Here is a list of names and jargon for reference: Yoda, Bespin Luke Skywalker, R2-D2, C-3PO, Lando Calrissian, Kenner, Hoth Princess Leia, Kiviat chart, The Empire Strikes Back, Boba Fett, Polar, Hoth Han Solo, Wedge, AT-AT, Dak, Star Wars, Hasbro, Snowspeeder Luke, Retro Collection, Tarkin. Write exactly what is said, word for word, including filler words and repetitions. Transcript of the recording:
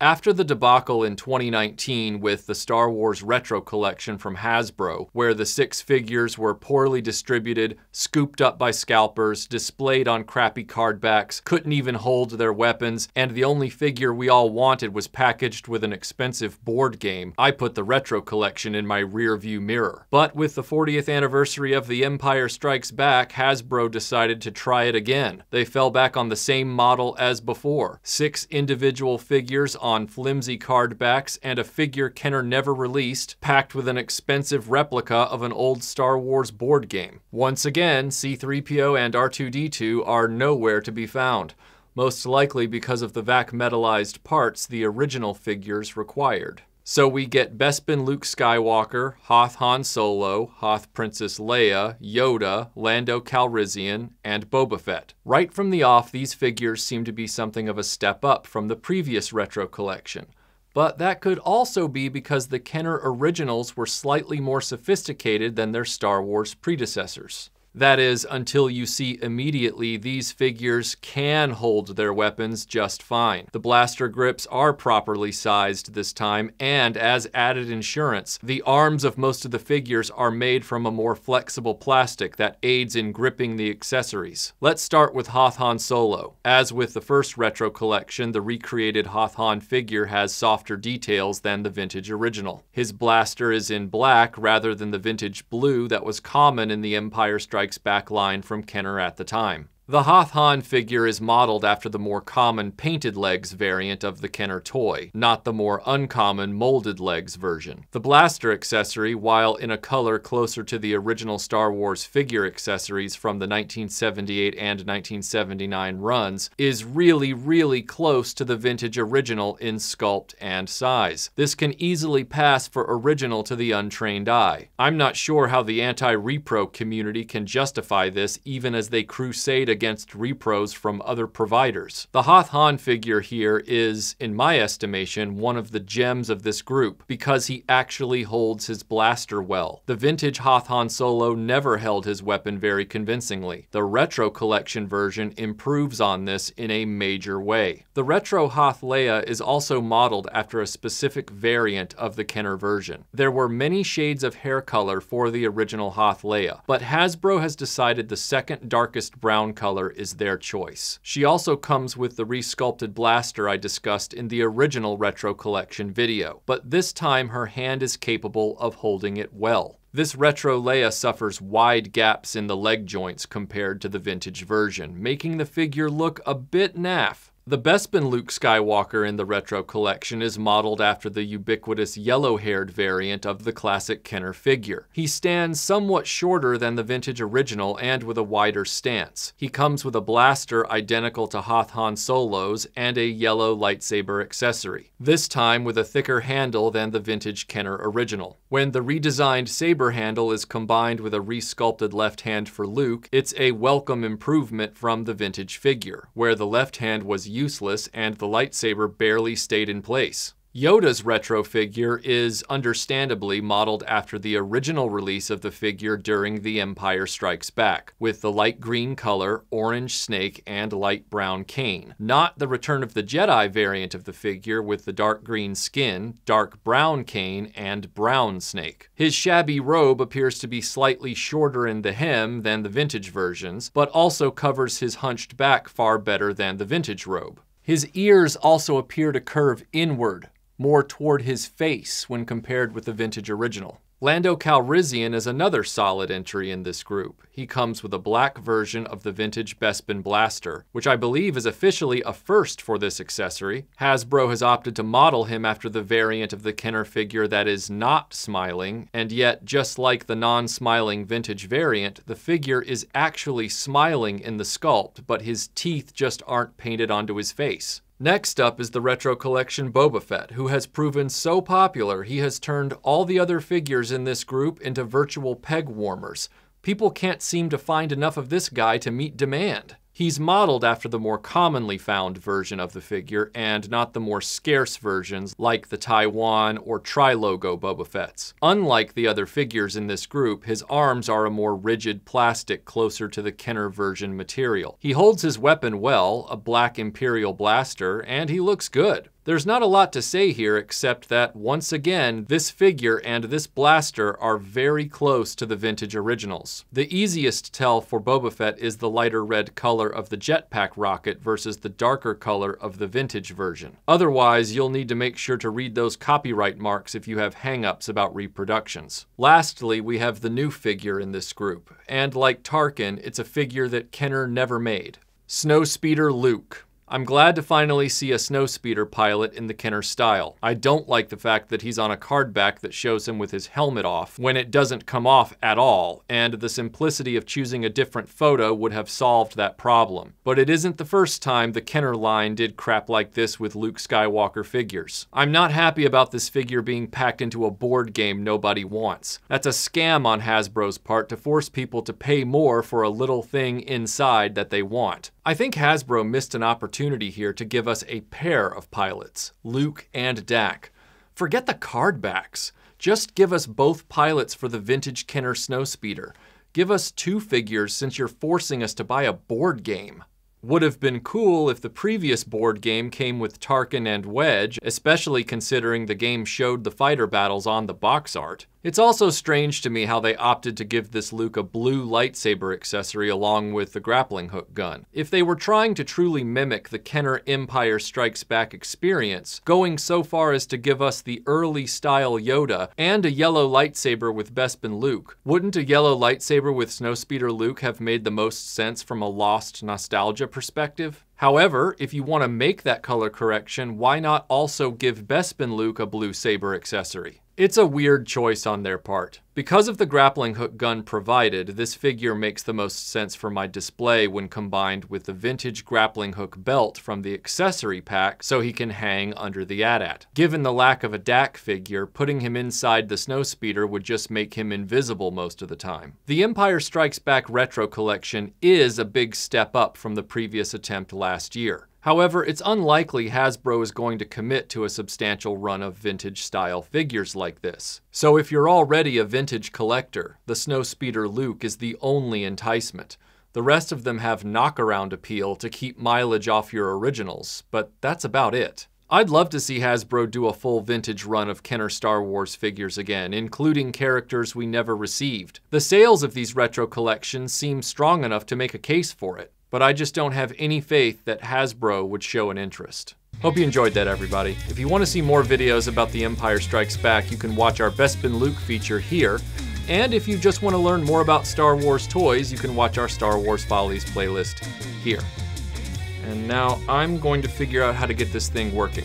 After the debacle in twenty nineteen with the Star Wars Retro Collection from Hasbro, where the six figures were poorly distributed, scooped up by scalpers, displayed on crappy cardbacks, couldn't even hold their weapons, and the only figure we all wanted was packaged with an expensive board game, I put the Retro Collection in my rearview mirror. But with the fortieth anniversary of The Empire Strikes Back, Hasbro decided to try it again. They fell back on the same model as before. Six individual figures on on flimsy cardbacks and a figure Kenner never released, packed with an expensive replica of an old Star Wars board game. Once again, C three P O and R two D two are nowhere to be found, most likely because of the vac-metalized parts the original figures required. So we get Bespin Luke Skywalker, Hoth Han Solo, Hoth Princess Leia, Yoda, Lando Calrissian, and Boba Fett. Right from the off, these figures seem to be something of a step up from the previous Retro Collection. But that could also be because the Kenner originals were slightly more sophisticated than their Star Wars predecessors. That is, until you see immediately, these figures can hold their weapons just fine. The blaster grips are properly sized this time, and as added insurance, the arms of most of the figures are made from a more flexible plastic that aids in gripping the accessories. Let's start with Hoth Han Solo. As with the first Retro Collection, the recreated Hoth Han figure has softer details than the vintage original. His blaster is in black rather than the vintage blue that was common in the Empire Strikes Back Back line from Kenner at the time. The Hoth Han figure is modeled after the more common painted legs variant of the Kenner toy, not the more uncommon molded legs version. The blaster accessory, while in a color closer to the original Star Wars figure accessories from the nineteen seventy-eight and nineteen seventy-nine runs, is really, really close to the vintage original in sculpt and size. This can easily pass for original to the untrained eye. I'm not sure how the anti-repro community can justify this, even as they crusade against against repros from other providers. The Hoth Han figure here is, in my estimation, one of the gems of this group because he actually holds his blaster well. The vintage Hoth Han Solo never held his weapon very convincingly. The Retro Collection version improves on this in a major way. The Retro Hoth Leia is also modeled after a specific variant of the Kenner version. There were many shades of hair color for the original Hoth Leia, but Hasbro has decided the second darkest brown color is their choice. She also comes with the resculpted blaster I discussed in the original Retro Collection video, but this time her hand is capable of holding it well. This Retro Leia suffers wide gaps in the leg joints compared to the vintage version, making the figure look a bit naff. The Bespin Luke Skywalker in the Retro Collection is modeled after the ubiquitous yellow-haired variant of the classic Kenner figure. He stands somewhat shorter than the vintage original and with a wider stance. He comes with a blaster identical to Hoth Han Solo's and a yellow lightsaber accessory, this time with a thicker handle than the vintage Kenner original. When the redesigned saber handle is combined with a resculpted left hand for Luke, it's a welcome improvement from the vintage figure, where the left hand was used useless and the lightsaber barely stayed in place. Yoda's retro figure is understandably modeled after the original release of the figure during The Empire Strikes Back, with the light green color, orange snake, and light brown cane. Not the Return of the Jedi variant of the figure with the dark green skin, dark brown cane, and brown snake. His shabby robe appears to be slightly shorter in the hem than the vintage versions, but also covers his hunched back far better than the vintage robe. His ears also appear to curve inward, more toward his face when compared with the vintage original. Lando Calrissian is another solid entry in this group. He comes with a black version of the vintage Bespin blaster, which I believe is officially a first for this accessory. Hasbro has opted to model him after the variant of the Kenner figure that is not smiling, and yet, just like the non-smiling vintage variant, the figure is actually smiling in the sculpt, but his teeth just aren't painted onto his face. Next up is the Retro Collection Boba Fett, who has proven so popular he has turned all the other figures in this group into virtual peg warmers. People can't seem to find enough of this guy to meet demand. He's modeled after the more commonly found version of the figure and not the more scarce versions like the Taiwan or Tri-Logo Boba Fett's. Unlike the other figures in this group, his arms are a more rigid plastic closer to the Kenner version material. He holds his weapon well, a black Imperial blaster, and he looks good. There's not a lot to say here except that, once again, this figure and this blaster are very close to the vintage originals. The easiest tell for Boba Fett is the lighter red color of the jetpack rocket versus the darker color of the vintage version. Otherwise, you'll need to make sure to read those copyright marks if you have hang-ups about reproductions. Lastly, we have the new figure in this group, and like Tarkin, it's a figure that Kenner never made. Snowspeeder Luke. I'm glad to finally see a Snowspeeder pilot in the Kenner style. I don't like the fact that he's on a card back that shows him with his helmet off when it doesn't come off at all, and the simplicity of choosing a different photo would have solved that problem. But it isn't the first time the Kenner line did crap like this with Luke Skywalker figures. I'm not happy about this figure being packed into a board game nobody wants. That's a scam on Hasbro's part to force people to pay more for a little thing inside that they want. I think Hasbro missed an opportunity here to give us a pair of pilots, Luke and Dak. Forget the card backs. Just give us both pilots for the vintage Kenner Snowspeeder. Give us two figures since you're forcing us to buy a board game. Would have been cool if the previous board game came with Tarkin and Wedge, especially considering the game showed the fighter battles on the box art. It's also strange to me how they opted to give this Luke a blue lightsaber accessory along with the grappling hook gun. If they were trying to truly mimic the Kenner Empire Strikes Back experience, going so far as to give us the early style Yoda and a yellow lightsaber with Bespin Luke, wouldn't a yellow lightsaber with Snowspeeder Luke have made the most sense from a lost nostalgia perspective? However, if you want to make that color correction, why not also give Bespin Luke a blue saber accessory? It's a weird choice on their part. Because of the grappling hook gun provided, this figure makes the most sense for my display when combined with the vintage grappling hook belt from the accessory pack so he can hang under the A T A T. Given the lack of a Dak figure, putting him inside the Snowspeeder would just make him invisible most of the time. The Empire Strikes Back Retro Collection is a big step up from the previous attempt last year. However, it's unlikely Hasbro is going to commit to a substantial run of vintage-style figures like this. So if you're already a vintage collector, the Snowspeeder Luke is the only enticement. The rest of them have knockaround appeal to keep mileage off your originals, but that's about it. I'd love to see Hasbro do a full vintage run of Kenner Star Wars figures again, including characters we never received. The sales of these retro collections seem strong enough to make a case for it. But I just don't have any faith that Hasbro would show an interest. Hope you enjoyed that, everybody. If you want to see more videos about The Empire Strikes Back, you can watch our Bespin Luke feature here. And if you just want to learn more about Star Wars toys, you can watch our Star Wars Follies playlist here. And now I'm going to figure out how to get this thing working.